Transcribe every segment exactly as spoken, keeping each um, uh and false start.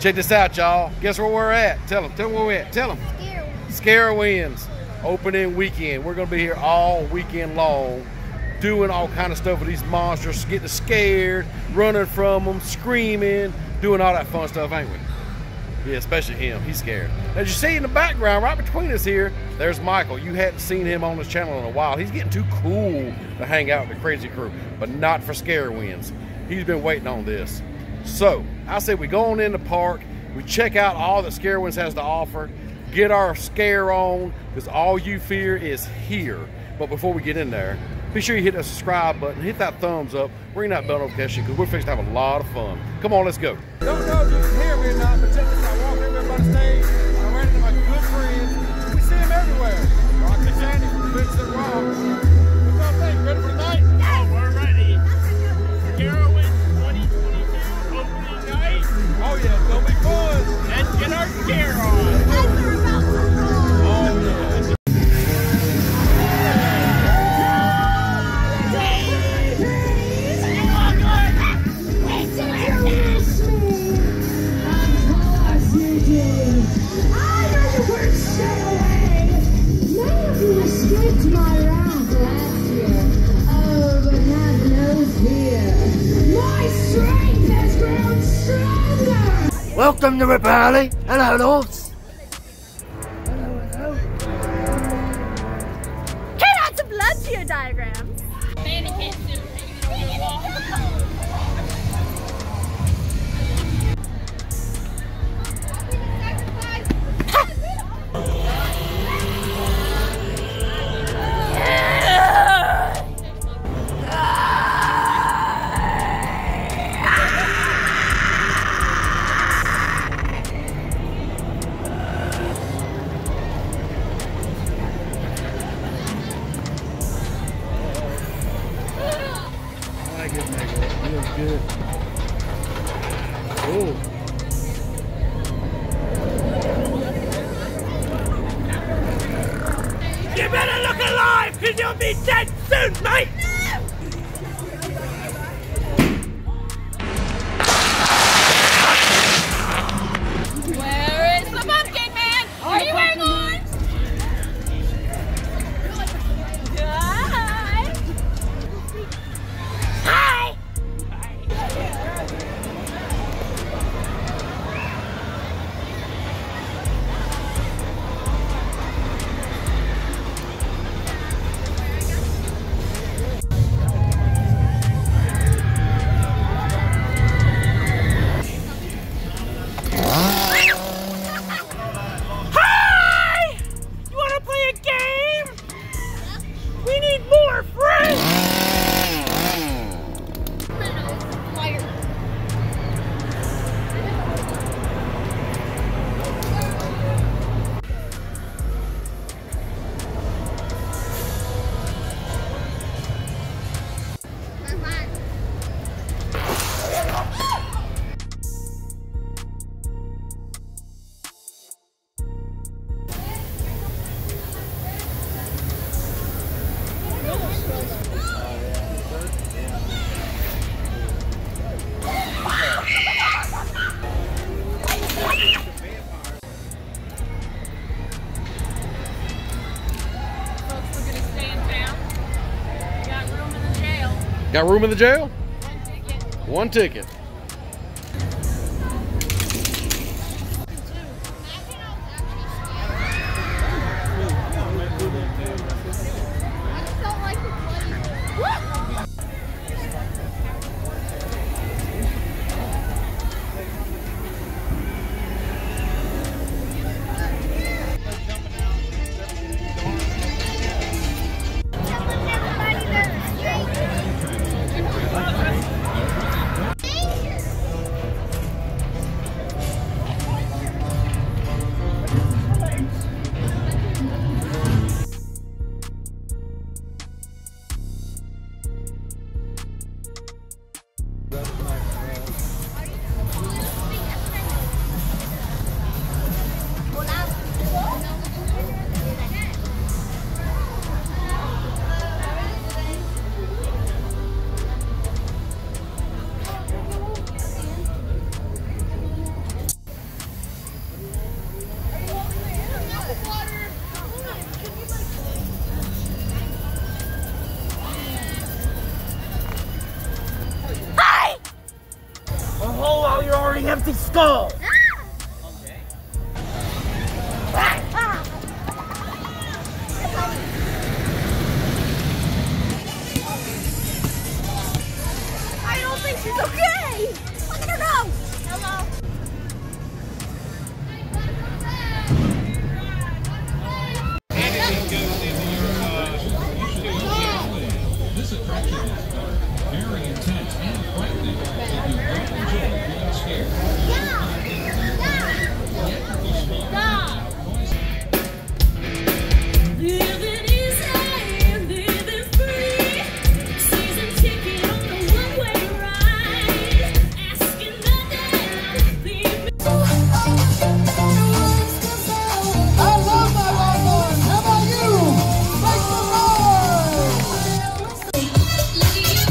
Check this out, y'all. Guess where we're at? Tell them. Tell them where we're at. Tell them. SCarowinds opening weekend. We're going to be here all weekend long doing all kind of stuff with these monsters, getting scared, running from them, screaming, doing all that fun stuff, ain't we? Yeah, especially him. He's scared. As you see in the background, right between us here, there's Michael. You hadn't seen him on this channel in a while. He's getting too cool to hang out with the crazy crew, but not for SCarowinds. He's been waiting on this. So I say we go on in the park, we check out all that SCarowinds has to offer, get our scare on, because all you fear is here. But before we get in there, be sure you hit that subscribe button, hit that thumbs up, ring that bell notification, because we're fixing to have a lot of fun. Come on, let's go. Don't know if you can hear me or not, but check this out. Walking everywhere by the stage, I'm running to my good friends. We see them everywhere. Roxy Shandy from Vincent Ross. What's up, thanks? Ready for the night? Yes. Oh, we're ready. SCarowinds twenty twenty-two opening night. Oh yeah, it's gonna be fun. Let's get our scare on. Welcome to Rebelly. Hello, Lords. Hello, hello. Get out some blood to your diagrams. You'll be dead soon, mate! No! Where is the pumpkin man? Are you wearing orange? Hi! Hi! Got room in the jail? One ticket. One ticket. go! Okay. I don't think she's okay! Look at her now! Hello. This attraction is very intense and frightening. If you don't enjoy being scared, stop. Living easy, living free. Season ticket on the one-way ride. Asking nothing, leave me. I love my life. How about you? Make some noise. Good to eat.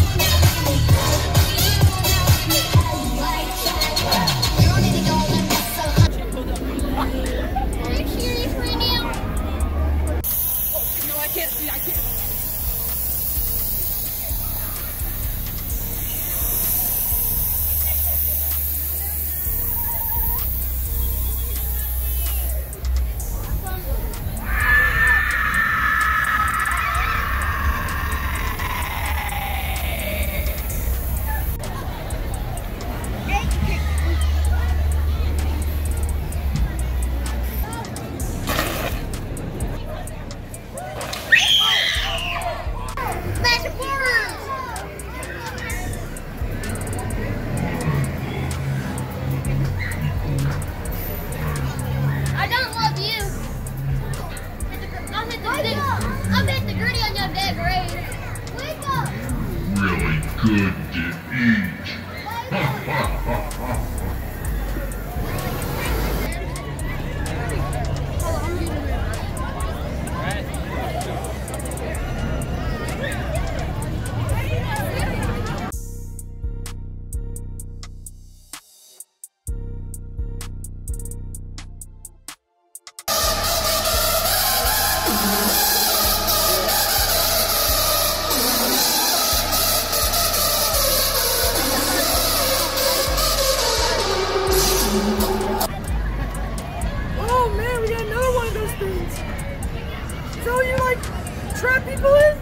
So you like trap people in?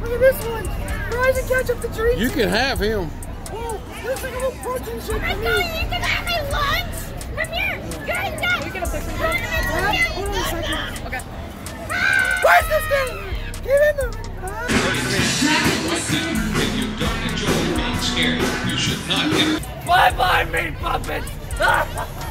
Look at this one. Tries to catch up the trees. You can have him. Whoa, this is like a little protein shake. I know you can have my lunch. Come here, guys. Are you gonna fix it? Hold on a second. Okay. Where's this thing? Get in there. If you don't enjoy being scared, you should not get it. Bye bye, meat puppets.